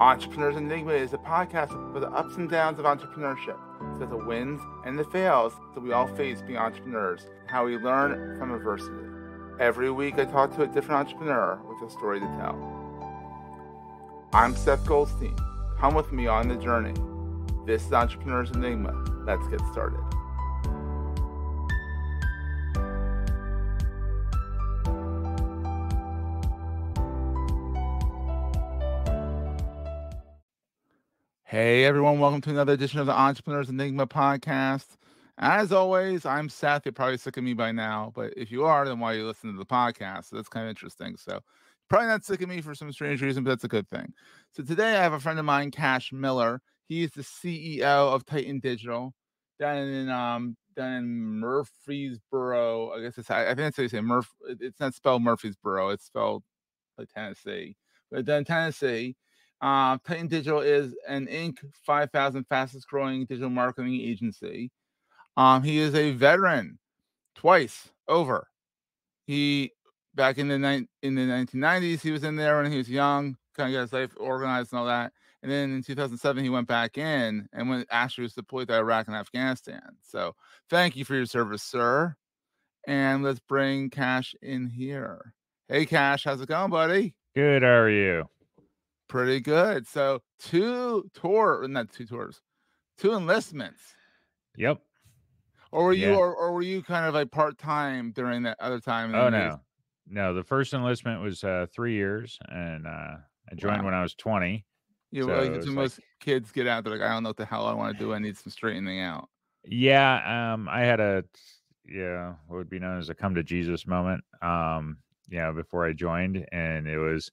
Entrepreneur's Enigma is a podcast for the ups and downs of entrepreneurship, so the wins and the fails that we all face being entrepreneurs, and how we learn from adversity. Every week I talk to a different entrepreneur with a story to tell. I'm Seth Goldstein. Come with me on the journey. This is Entrepreneur's Enigma. Let's get started. Hey everyone, welcome to another edition of the Entrepreneur's Enigma podcast. As always, I'm Seth. You're probably sick of me by now, but if you are, then why are you listening to the podcast? So that's kind of interesting. So probably not sick of me for some strange reason, but that's a good thing. So today I have a friend of mine, Cash Miller. He is the CEO of Titan Digital down in Murfreesboro. I think that's how you say Murph. It's not spelled Murfreesboro. It's spelled like Tennessee. But down in Tennessee. Titan Digital is an Inc. 5000 fastest growing digital marketing agency. He is a veteran twice over. He back in the 1990s, he was in there when he was young, kind of got his life organized and all that. And then in 2007, he went back in and was deployed to Iraq and Afghanistan. So thank you for your service, sir. And let's bring Cash in here. Hey, Cash, how's it going, buddy? Good, how are you? Pretty good. So two enlistments. Yep. Or were you, or were you kind of like part-time during that other time? Oh, no, the first enlistment was 3 years, and I joined when I was 20. Yeah, so well, most kids get out, they're like, I don't know what the hell I want to do. I need some straightening out. Yeah. I had what would be known as a come to Jesus moment, before I joined, and it was,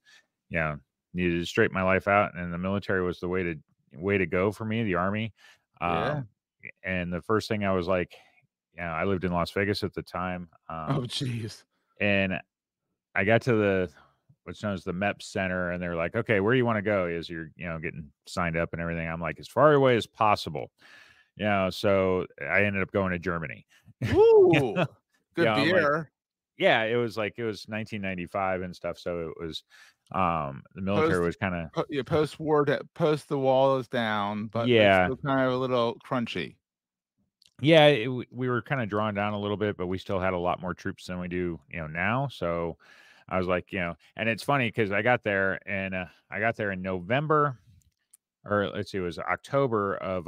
needed to straighten my life out, and the military was the way to go for me, the Army. And the first thing I was like, I lived in Las Vegas at the time. And I got to what's known as the MEP Center, and they're like, okay, where do you want to go? As you're, getting signed up and everything. I'm like, as far away as possible. So I ended up going to Germany. Woo! Good beer. Like, it was 1995 and stuff, so it was. The military was kind of post-war, post the wall is down, but it was kind of a little crunchy. We were kind of drawn down a little bit, but we still had a lot more troops than we do now. So I was like, and it's funny because I got there, and I got there in November, or let's see, it was October of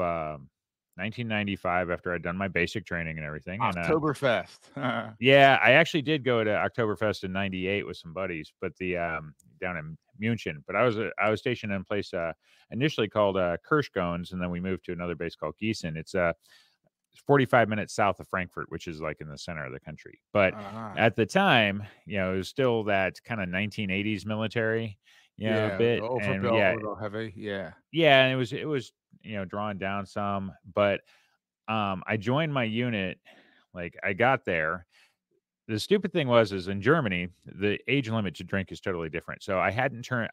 1995, after I'd done my basic training and everything. Octoberfest. I actually did go to Octoberfest in 98 with some buddies, but down in Munchen. But I was stationed in a place initially called Kirschgones, and then we moved to another base called Giesen. It's 45 minutes south of Frankfurt, which is like in the center of the country. But at the time, it was still that kind of 1980s military, a bit. A little heavy. Yeah, and it was drawn down some, but I joined my unit. Like, I got there. The stupid thing was in Germany, the age limit to drink is totally different. So I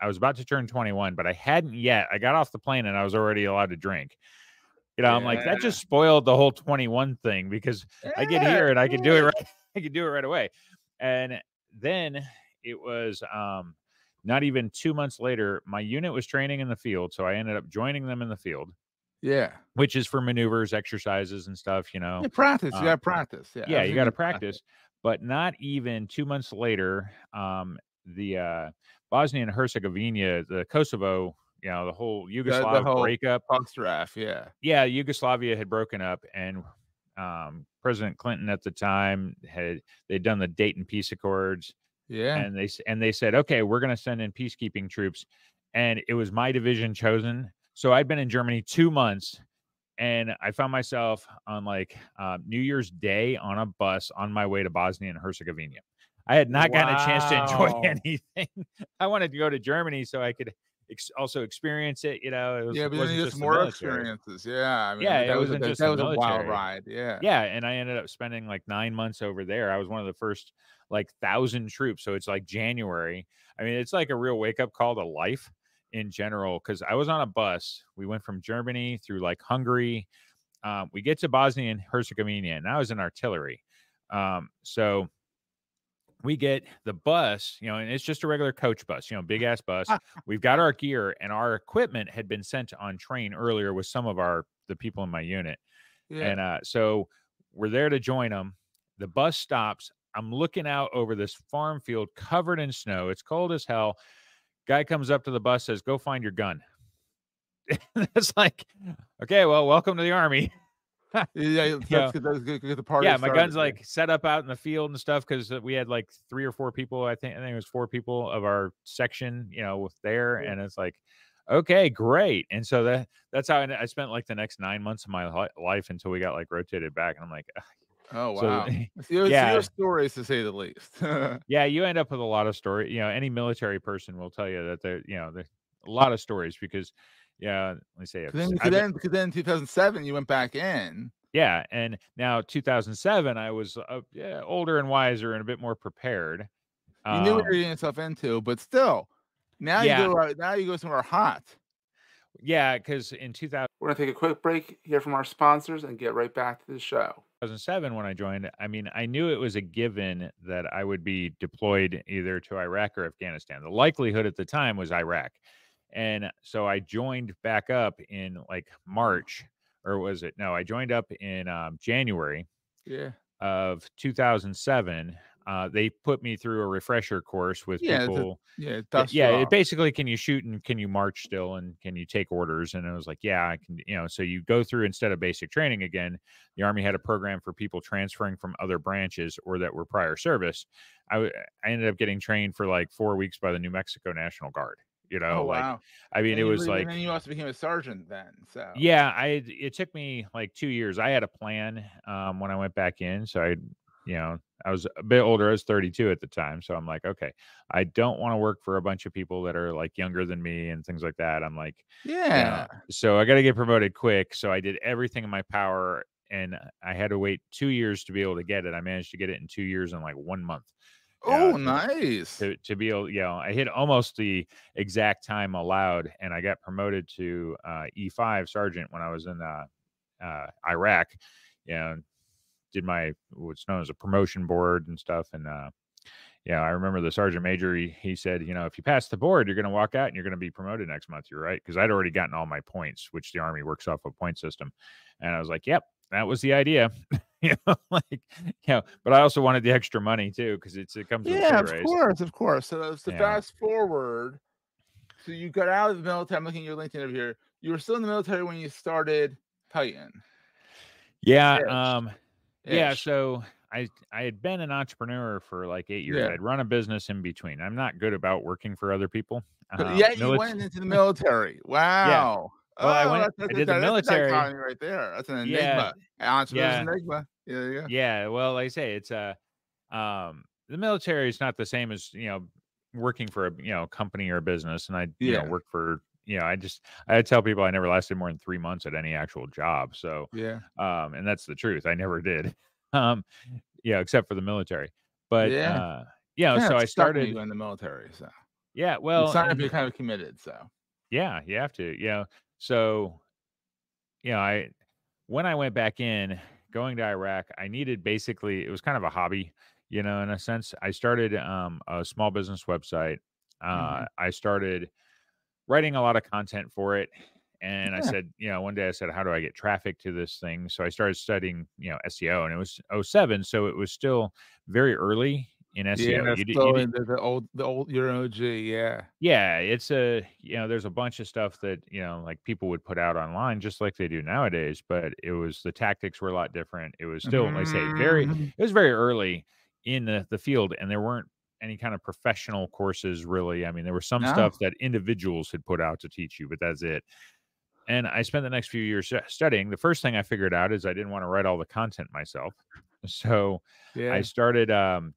was about to turn 21, but I hadn't yet. I got off the plane and I was already allowed to drink. I'm like, that just spoiled the whole 21 thing, because I get here and I can do it right. I can do it right away. And then it was not even 2 months later, my unit was training in the field. So I ended up joining them in the field. Yeah. Which is for maneuvers, exercises and stuff, practice. You got to practice. Yeah. You got to practice. But not even 2 months later, the Bosnia and Herzegovina, the Kosovo, the whole Yugoslavia breakup. Yugoslavia had broken up, and President Clinton at the time they'd done the Dayton Peace Accords. Yeah. And they said, okay, we're going to send in peacekeeping troops. And it was my division chosen. So I'd been in Germany 2 months, and I found myself on New Year's Day on a bus on my way to Bosnia and Herzegovina. I had not gotten a chance to enjoy anything. I wanted to go to Germany so I could also experience it. It was, but it was more experiences. That was a wild ride. And I ended up spending 9 months over there. I was one of the first 1,000 troops. So it's January. I mean, it's a real wake up call to life in general, because I was on a bus. We went from Germany through Hungary. We get to Bosnia and Herzegovina, and I was in artillery. So we get the bus, you know, and it's just a regular coach bus, you know, big ass bus. We've got our gear, and our equipment had been sent on train earlier with some of the people in my unit. Yeah. And so we're there to join them. The bus stops. I'm looking out over this farm field covered in snow. It's cold as hell. Guy comes up to the bus, says, "Go find your gun." It's like, okay, well, welcome to the Army. Yeah, that's good, the party. Yeah, my gun's like set up out in the field and stuff, because we had like 3 or 4 people. I think it was 4 people of our section, you know, there. Yeah. And it's like, okay, great. And so that's how I spent like the next 9 months of my life until we got like rotated back. And I'm like, oh wow. So, yeah, your stories to say the least. Yeah, you end up with a lot of story. You know, any military person will tell you that they, you know, there's a lot of stories because. Yeah, let me say it. Then 2007, you went back in. Yeah, and now 2007, I was older and wiser and a bit more prepared. You knew what you were getting yourself into, but still, now you go somewhere hot. Yeah, because in 2000, we're gonna take a quick break, hear from our sponsors, and get right back to the show. 2007, when I joined, I mean, I knew it was a given that I would be deployed either to Iraq or Afghanistan. The likelihood at the time was Iraq. And so I joined back up in like March, or was it? No, I joined up in January of 2007. They put me through a refresher course with people. It basically, can you shoot and can you march still and can you take orders? And I was like, yeah, I can, you know, so you go through, instead of basic training again, the Army had a program for people transferring from other branches or that were prior service. I ended up getting trained for like 4 weeks by the New Mexico National Guard. You know, oh, like, wow. I mean, it was like, and then you also became a sergeant then. So yeah, it took me like 2 years. I had a plan when I went back in. So I was a bit older. I was 32 at the time. So I'm like, okay, I don't want to work for a bunch of people that are like younger than me and things like that. I'm like, yeah. You know, so I got to get promoted quick. So I did everything in my power, and I had to wait 2 years to be able to get it. I managed to get it in 2 years and like 1 month. Oh, nice. To be able, you know, I hit almost the exact time allowed, and I got promoted to E5 sergeant when I was in Iraq, you know, did my what's known as a promotion board and stuff. And yeah, I remember the sergeant major, he said, you know, if you pass the board, you're going to walk out and you're going to be promoted next month. You're right. Because I'd already gotten all my points, which the Army works off a point system. And I was like, yep, that was the idea. You know, like, yeah, but I also wanted the extra money too, because it comes with a pay raise. Of course. So fast forward, so you got out of the military. I'm looking at your LinkedIn over here. You were still in the military when you started Titan. Yeah, yeah. So I had been an entrepreneur for like 8 years. Yeah. I'd run a business in between. I'm not good about working for other people. You went into the military. Wow. Yeah. Well, I did the military right there. That's an enigma. Entrepreneur's Enigma. Yeah. Well, like I say, it's the military is not the same as, you know, working for a, you know, company or a business. And I worked for, you know, I tell people I never lasted more than 3 months at any actual job. So and that's the truth. I never did. Except for the military. But so I started in the military. So it's not if you're kind of committed. So you have to. Yeah. So when I went back in, going to Iraq, I needed basically, it was kind of a hobby, you know, in a sense. I started a small business website. I started writing a lot of content for it. And I said, you know, one day I said, how do I get traffic to this thing? So I started studying, you know, SEO, and it was 2007. So it was still very early in SEO. Yeah, the old, you're an OG. Yeah. It's you know, there's a bunch of stuff that, you know, like people would put out online just like they do nowadays, but it was, the tactics were a lot different. It was still, like I say, it was very early in the field, and there weren't any kind of professional courses really. I mean, there was some stuff that individuals had put out to teach you, but that's it. And I spent the next few years studying. The first thing I figured out is I didn't want to write all the content myself. So I started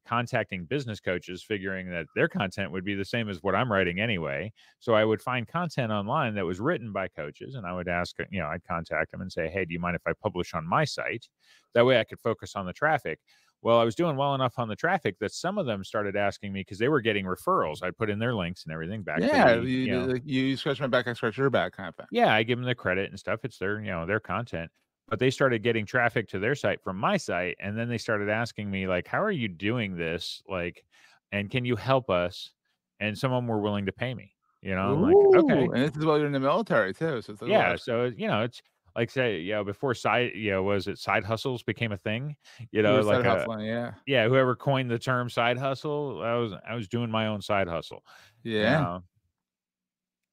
contacting business coaches, figuring that their content would be the same as what I'm writing anyway. So I would find content online that was written by coaches, and I would ask, you know, I'd contact them and say, hey, do you mind if I publish on my site? That way I could focus on the traffic. Well, I was doing well enough on the traffic that some of them started asking me because they were getting referrals. I'd put in their links and everything back. Yeah, to me, you scratch my back, I scratch your back kind of thing. Yeah, I give them the credit and stuff. It's their, you know, their content. But they started getting traffic to their site from my site. And then they started asking me, like, how are you doing this? Like, and can you help us? And some of them were willing to pay me, you know. I'm like, okay. And this is while you're in the military too. So it's yeah. Lot. So, you know, it's like, say, you know, before side, you know, was it side hustles became a thing, you know, like, yeah, whoever coined the term side hustle, I was doing my own side hustle. Yeah. You know?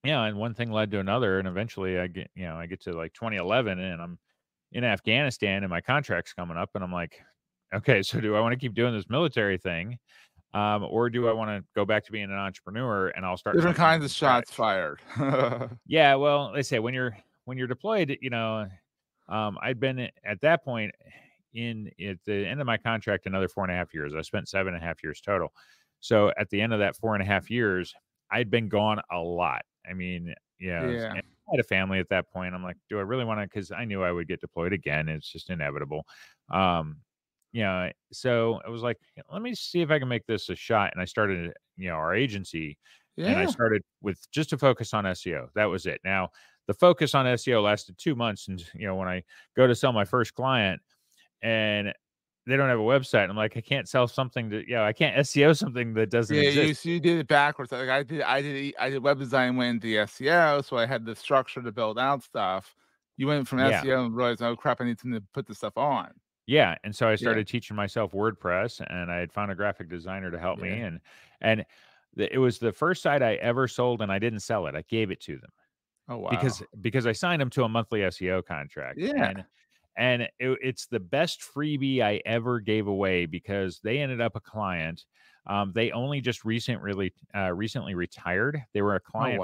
Yeah. And one thing led to another. And eventually I get to like 2011 and I'm in Afghanistan and my contract's coming up and I'm like, okay, so do I want to keep doing this military thing? Or do I want to go back to being an entrepreneur and I'll start different kinds of shots fired? Yeah. Well, they say when you're deployed, you know, I'd been at that point at the end of my contract, another 4.5 years. I spent 7.5 years total. So at the end of that 4.5 years, I'd been gone a lot. I mean, yeah. And I had a family at that point. I'm like, do I really want to? Because I knew I would get deployed again. It's just inevitable. Yeah. So I was like, let me see if I can make this a shot. And I started, you know, our agency. Yeah. And I started with just a focus on SEO. That was it. Now, the focus on SEO lasted 2 months. And, you know, when I go to sell my first client and they don't have a website, I'm like, I can't sell something that, you know, I can't SEO something that doesn't exist. You did it backwards. Like I did web design when the SEO. So I had the structure to build out stuff. You went from SEO and realized, oh crap, I need something to put this stuff on. Yeah. And so I started teaching myself WordPress and I had found a graphic designer to help me. And it was the first site I ever sold and I didn't sell it. I gave it to them. Oh, wow. Because I signed them to a monthly SEO contract. Yeah. And it's the best freebie I ever gave away because they ended up a client. They only just recently retired. They were a client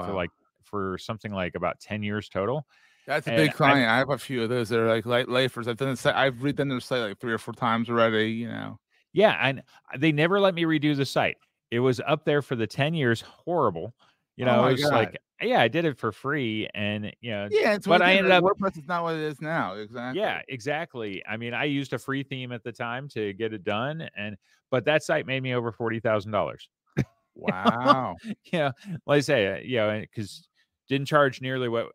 for something like about 10 years total. That's a big client. I have a few of those that are like lifers. I've redone their site like 3 or 4 times already, you know. Yeah, and they never let me redo the site. It was up there for the 10 years, horrible. You know, it was like, yeah, I did it for free, and you know, yeah, it's but I ended up WordPress is not what it is now, exactly. Yeah, exactly. I mean, I used a free theme at the time to get it done, but that site made me over $40,000. Wow. Yeah, like I say, you know, because. Didn't charge nearly what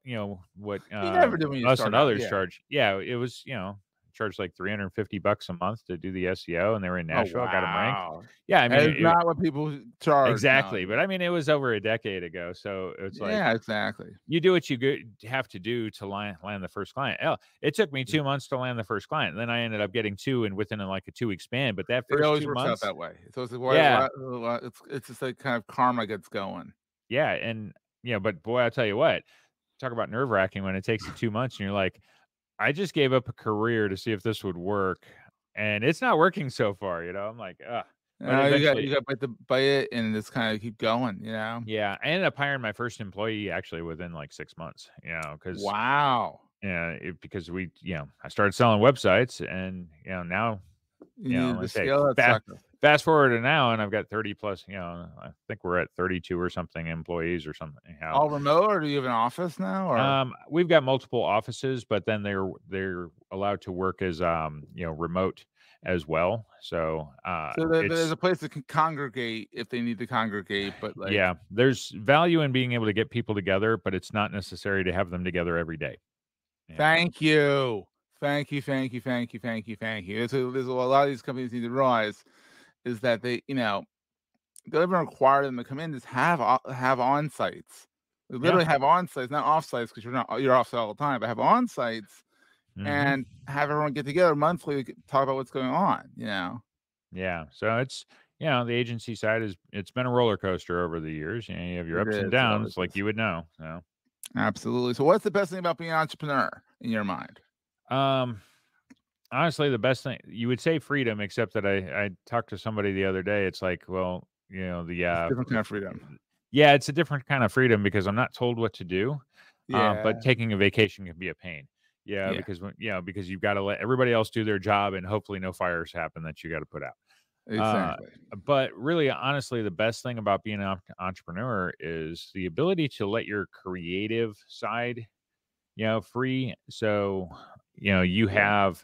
us and others charge. Yeah, it was, you know, charged like $350 a month to do the SEO, and they were in Nashville. Oh, wow. Got them ranked. Yeah, I mean, it's not what people charge exactly, now. But I mean, it was over a decade ago, so it's like, yeah, exactly. You do what you have to do to land the first client. Hell, it took me 2 months to land the first client, and then I ended up getting 2, and within like a 2 week span. But that first it always 2 months, works out that way. So it's like, yeah, it's just like kind of karma gets going. Yeah, and. Yeah, but boy, I'll tell you what, talk about nerve wracking when it takes you 2 months and you're like, I just gave up a career to see if this would work. And it's not working so far. You know, I'm like, you got to buy it and just kind of keep going. You know? Yeah. I ended up hiring my first employee actually within like 6 months, you know, because wow. Yeah. Because we, you know, I started selling websites and, you know, now, you know, let's say fast forward to now, and I've got 30 plus, you know, I think we're at 32 or something employees or something. All remote, or do you have an office now? Or? We've got multiple offices, but then they're allowed to work as, you know, remote as well. So, so there's a place that can congregate if they need to congregate, but like, yeah, there's value in being able to get people together, but it's not necessary to have them together every day. Yeah. Thank you. So there's a lot of these companies need to realize is that they, you know, they'll even require them to come in, just have on-sites. They literally have on-sites, not off-sites, because you're off-site all the time, but have on-sites and have everyone get together monthly to talk about what's going on, you know? Yeah. So it's, you know, the agency side is, it's been a roller coaster over the years. You know, you have your ups and downs, like you would know. So. Absolutely. So what's the best thing about being an entrepreneur in your mind? Honestly, the best thing you would say freedom, except that I talked to somebody the other day. It's like, well, you know, the different kind of freedom. Yeah, it's a different kind of freedom because I'm not told what to do. Yeah. But taking a vacation can be a pain. Yeah, yeah. Because you know, because you've got to let everybody else do their job and hopefully no fires happen that you got to put out. Exactly. But really, honestly, the best thing about being an entrepreneur is the ability to let your creative side, you know, free. So, you know, you have,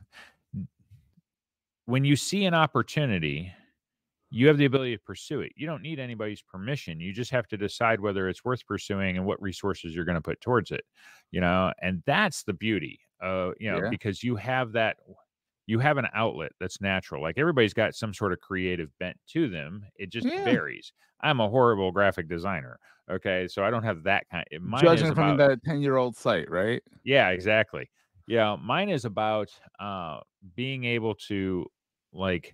when you see an opportunity, you have the ability to pursue it. You don't need anybody's permission. You just have to decide whether it's worth pursuing and what resources you're going to put towards it, you know, and that's the beauty because you have that, you have an outlet that's natural. Like everybody's got some sort of creative bent to them. It just varies. I'm a horrible graphic designer. Okay. So I don't have that kind of, judging from that 10-year-old site, right? Yeah, exactly. Yeah. Mine is about, being able to, like,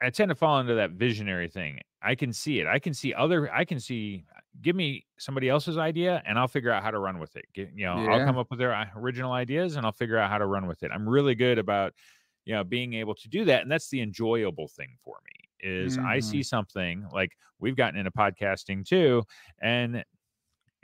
I tend to fall into that visionary thing. I can see it. Give me somebody else's idea and I'll figure out how to run with it. I'll come up with their original ideas and I'll figure out how to run with it. I'm really good about, being able to do that. And that's the enjoyable thing for me is I see something, like we've gotten into podcasting too. And,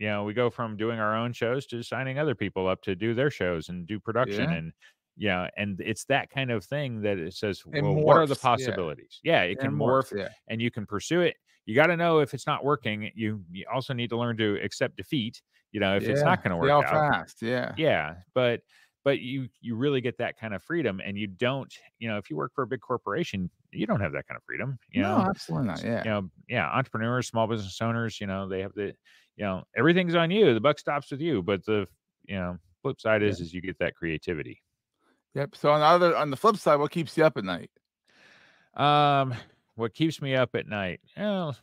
we go from doing our own shows to signing other people up to do their shows and do production and it's that kind of thing that it says, well, what are the possibilities? Yeah, it can morph and you can pursue it. You got to know if it's not working, you also need to learn to accept defeat, if it's not going to work out. Fast. Yeah. Yeah. But you really get that kind of freedom, and you don't, if you work for a big corporation, you don't have that kind of freedom. No, absolutely not. Yeah. Entrepreneurs, small business owners, they have the, everything's on you. The buck stops with you. But the, flip side is you get that creativity. Yep. So on the flip side, what keeps you up at night? What keeps me up at night? Well,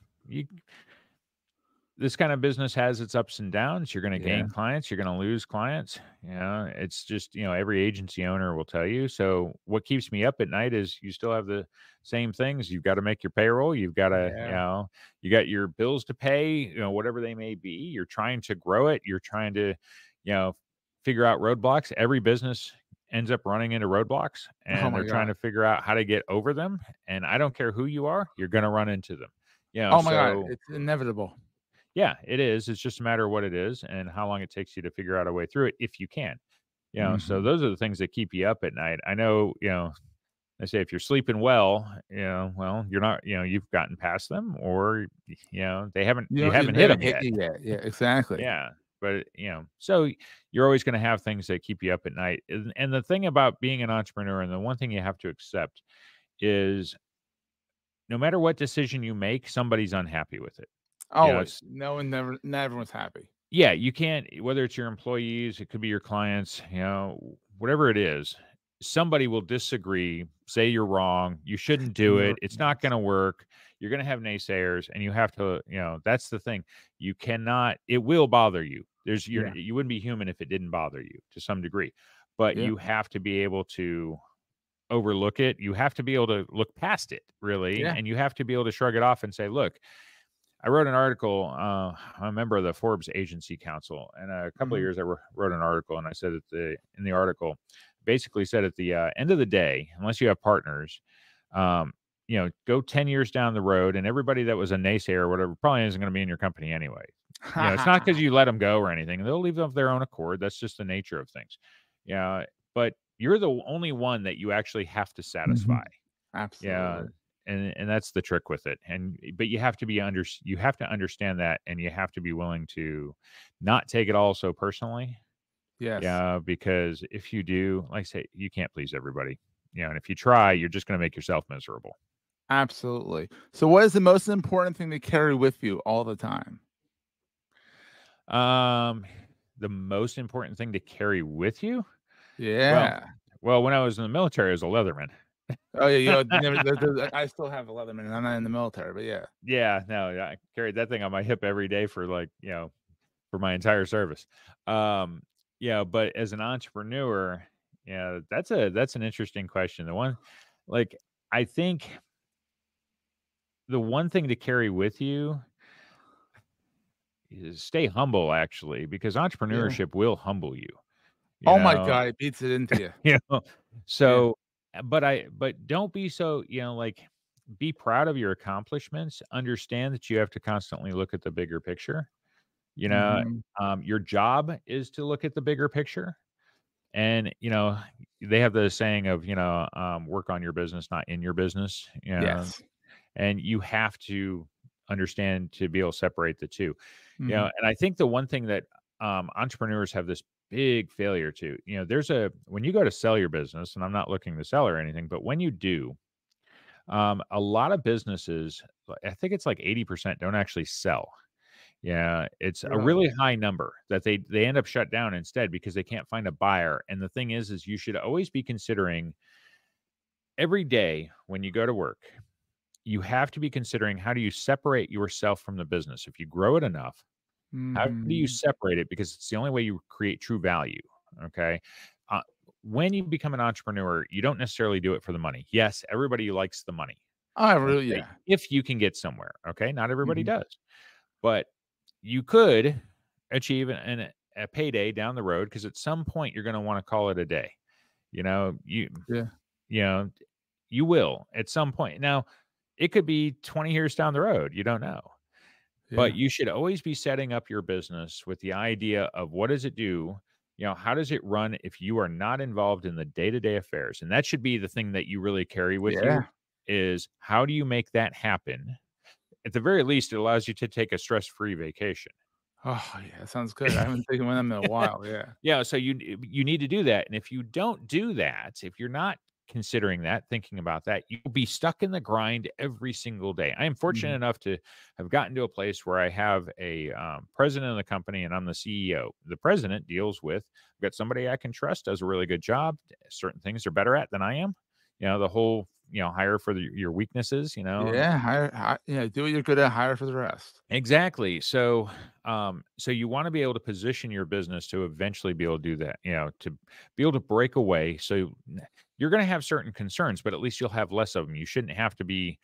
this kind of business has its ups and downs. You're going to gain clients. You're going to lose clients. It's just, every agency owner will tell you. So what keeps me up at night is you still have the same things. You've got to make your payroll. You've got to, you got your bills to pay, whatever they may be. You're trying to grow it. You're trying to, figure out roadblocks. Every business ends up running into roadblocks, and they're trying to figure out how to get over them. And I don't care who you are, you're going to run into them. God, it's inevitable. Yeah, it is. It's just a matter of what it is and how long it takes you to figure out a way through it, if you can, so those are the things that keep you up at night. I know, I say, if you're sleeping well, you're not, you've gotten past them, or, you haven't hit them yet. Yeah, exactly. Yeah. But, so you're always going to have things that keep you up at night. And the thing about being an entrepreneur, and the one thing you have to accept, is no matter what decision you make, somebody's unhappy with it. Always. Not everyone's happy. Yeah. You can't, whether it's your employees, it could be your clients, whatever it is, somebody will disagree, say you're wrong. You shouldn't do it. It's not going to work. You're going to have naysayers, and you have to, that's the thing. You cannot, it will bother you. You wouldn't be human if it didn't bother you to some degree, but you have to be able to overlook it. You have to be able to look past it, really. Yeah. And you have to be able to shrug it off and say, look, I wrote an article. I'm a member of the Forbes agency council. And a couple of years I wrote an article, and I said that in the article, basically said at the end of the day, unless you have partners, go 10 years down the road, and everybody that was a naysayer or whatever probably isn't going to be in your company anyway. It's not because you let them go or anything. They'll leave of their own accord. That's just the nature of things. Yeah. But you're the only one that you actually have to satisfy. Absolutely. Yeah. And that's the trick with it. But you have to you have to understand that, and you have to be willing to not take it all so personally. Yes. Yeah. Because if you do, like I say, you can't please everybody. And if you try, you're just going to make yourself miserable. Absolutely. So what is the most important thing to carry with you all the time? The most important thing to carry with you? Yeah. Well, when I was in the military, I was a Leatherman. Oh, yeah. I still have a Leatherman, and I'm not in the military, but yeah. Yeah. No, I carried that thing on my hip every day for for my entire service. But as an entrepreneur, that's an interesting question. I think the one thing to carry with you is stay humble, actually, because entrepreneurship will humble you. My God, it beats it into you. But don't be so, be proud of your accomplishments. Understand that you have to constantly look at the bigger picture. Your job is to look at the bigger picture. And, they have the saying of, work on your business, not in your business. Yes. And you have to understand to be able to separate the two, and I think the one thing that entrepreneurs have this big failure to, when you go to sell your business, and I'm not looking to sell or anything, but when you do, a lot of businesses, I think it's like 80% don't actually sell. Yeah, it's a really high number that they end up shut down instead because they can't find a buyer. And the thing is you should always be considering every day when you go to work, you have to be considering how do you separate yourself from the business? If you grow it enough, how do you separate it? Because it's the only way you create true value. Okay. When you become an entrepreneur, you don't necessarily do it for the money. Yes, everybody likes the money. I really, okay? Yeah. If you can get somewhere, okay. Not everybody does, but you could achieve a payday down the road. Cause at some point you're going to want to call it a day, you know, you will at some point. Now it could be 20 years down the road. You don't know, but you should always be setting up your business with the idea of what does it do? You know, how does it run if you are not involved in the day-to-day affairs? And that should be the thing that you really carry with you is how do you make that happen? At the very least, it allows you to take a stress-free vacation. Oh, yeah, sounds good. I haven't taken one of them in a while. Yeah. Yeah. So you need to do that. And if you don't do that, if you're not considering that, thinking about that, you'll be stuck in the grind every single day. I am fortunate enough to have gotten to a place where I have a president of the company and I'm the CEO. The president deals with, I've got somebody I can trust, does a really good job. Certain things they're better at than I am. You know, the whole, you know, hire for your weaknesses, you know? Yeah. Hire, do what you're good at, hire for the rest. Exactly. So, so you want to be able to position your business to eventually be able to do that, you know, to be able to break away. So you're going to have certain concerns, but at least you'll have less of them. You shouldn't have to be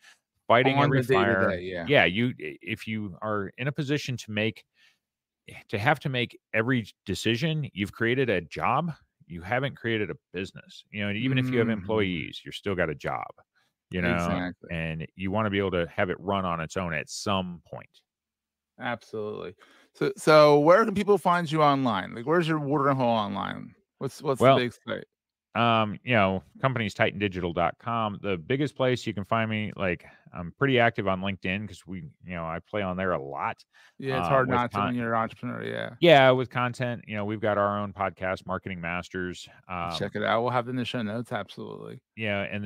fighting every fire. Yeah. If you are in a position to have to make every decision, you've created a job. You haven't created a business, you know, and even if you have employees, you're still got a job, you know, and you want to be able to have it run on its own at some point. Absolutely. So where can people find you online? Like, where's your watering hole online? What's the big site? You know, companies, titandigital.com, the biggest place you can find me. Like, I'm pretty active on LinkedIn cause I play on there a lot. Yeah. It's hard not to when you're an entrepreneur. Yeah. Yeah. With content, you know, we've got our own podcast, Marketing Masters. Check it out. We'll have it in the show notes. Absolutely. Yeah. And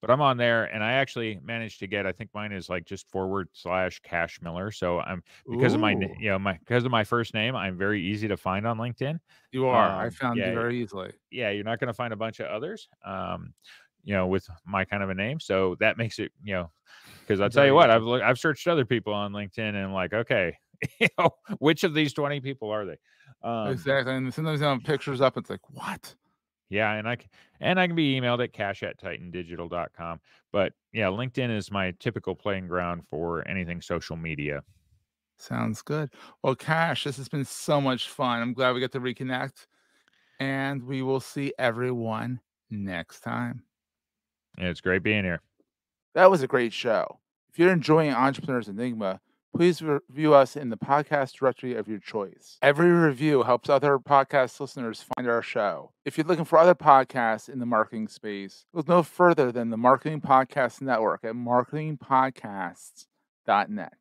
but I'm on there and I actually managed to get, I think mine is like just / Cash Miller. So I'm, because of my, you know, because of my first name, I'm very easy to find on LinkedIn. You are. I found you very easily. Yeah. You're not going to find a bunch of others, you know, with my kind of a name. So that makes it, you know, because I'll tell you what, I've searched other people on LinkedIn and I'm like, okay, you know, which of these 20 people are they? Exactly. And sometimes I have pictures up. It's like, what? Yeah. And I can be emailed at cash@titandigital.com. But yeah, LinkedIn is my typical playing ground for anything social media. Sounds good. Well, Cash, this has been so much fun. I'm glad we got to reconnect. And we will see everyone next time. It's great being here. That was a great show. If you're enjoying Entrepreneur's Enigma, please review us in the podcast directory of your choice. Every review helps other podcast listeners find our show. If you're looking for other podcasts in the marketing space, look no further than the Marketing Podcast Network at marketingpodcasts.net.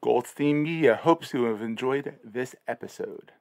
Goldstein Media hopes you have enjoyed this episode.